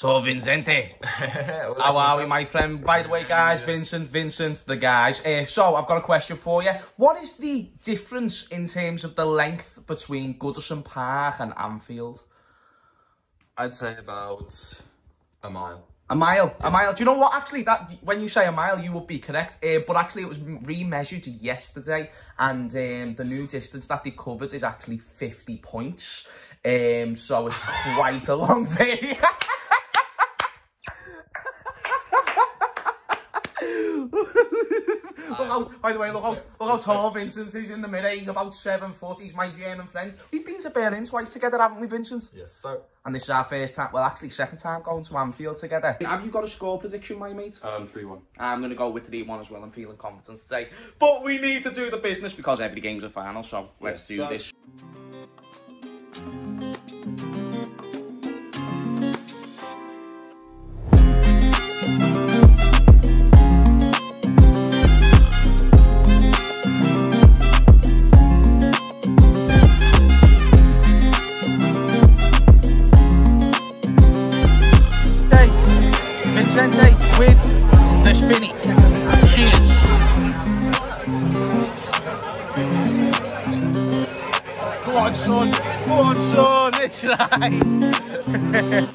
So, Vincente, how are we, my friend? By the way, guys, Vincent, the guys. So, I've got a question for you. What is the difference in terms of the length between Goodison Park and Anfield? I'd say about a mile. A mile? Yes. A mile. Do you know what? Actually, that when you say a mile, you would be correct. But actually, it was re-measured yesterday, and the new distance that they covered is actually 50 points. So, it's quite a long video. By the way, look how tall Vincent is in the mirror. He's about 7 foot. He's my German friend. We've been to Berlin twice together, haven't we, Vincent? Yes, sir. And this is our first time, well, actually second time going to Anfield together. Have you got a score prediction, my mate? 3-1. I'm going to go with 3-1 as well. I'm feeling confident today. But we need to do the business because every game's a final, so let's do this. With the spinning. Cheers. Go on, son. Go on, son. It's right. That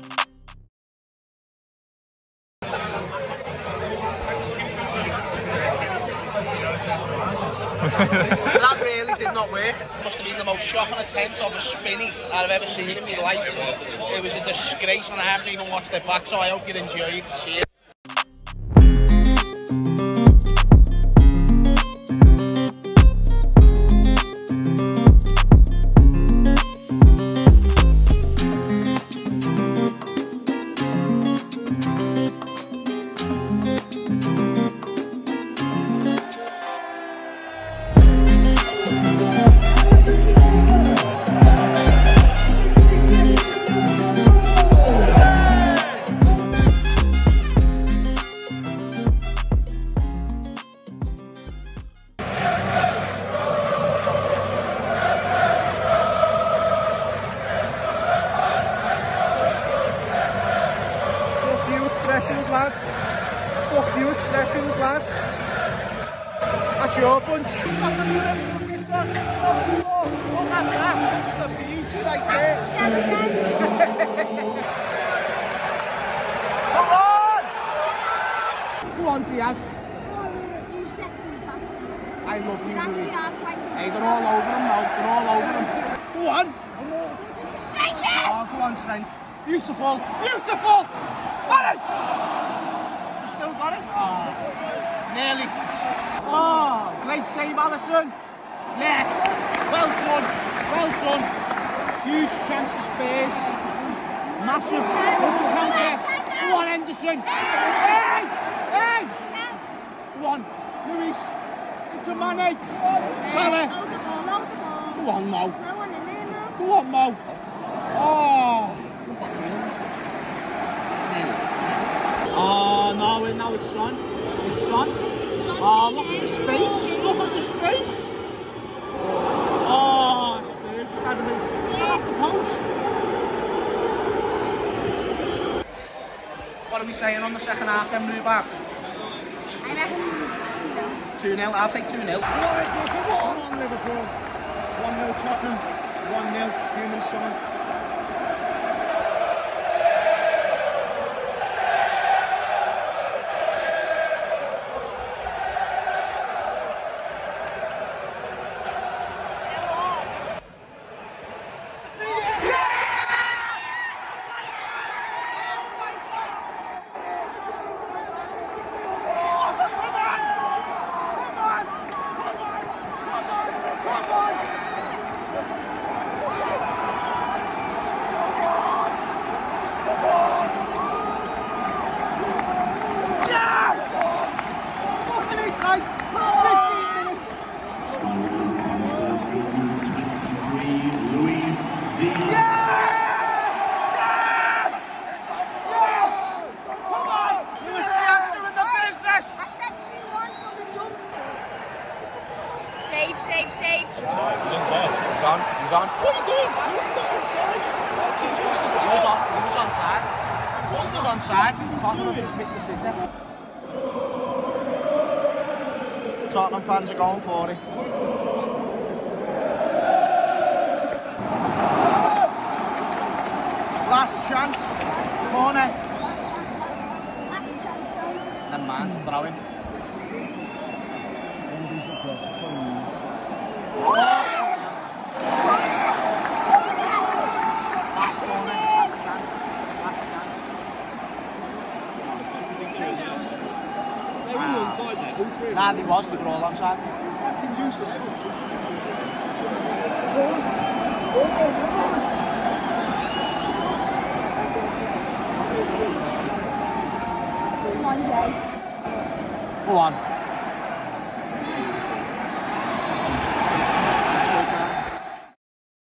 really did not work. Must have been the most shocking attempt of a spinny I've ever seen in my life. It was a disgrace, and I haven't even watched it back, so I hope you enjoyed. Cheers. That's your bunch. Come on, Diaz. You sexy bastard. I love you. Hey, they're all over him now. They're all over him. Go on. Oh, come on, Trent. Beautiful. Beautiful. You still got it? Oh, nearly. Oh, great save, Alisson. Yes, well done, well done. Huge chance for Spears. Massive, much of counter. Go on, Henderson. Hey, hey. Go on, Lewis. It's a Mane. Salah. Go on, Mo. Go on, Mo. Oh. Oh, no, now it's Son. It's Son. Oh, look at the space! Look at the space! Oh, Spears just had to be off the post. What are we saying on the second half then, Rubab? I reckon 2-0. 2-0, I'll take 2-0. Come on, Liverpool. It's 1-0 Tottenham, 1-0 Heung-Min Son. What are you doing? You're on fucking side. He was on. He was on side. What? It was onside. Tottenham have just missed the sitter. Tottenham fans are going for it. Last chance. Corner. Then Martin throwing. Last corner. Last chance. They were all inside there, all three. Nah, they was, they were all onside. Fucking useless cunts. Go on.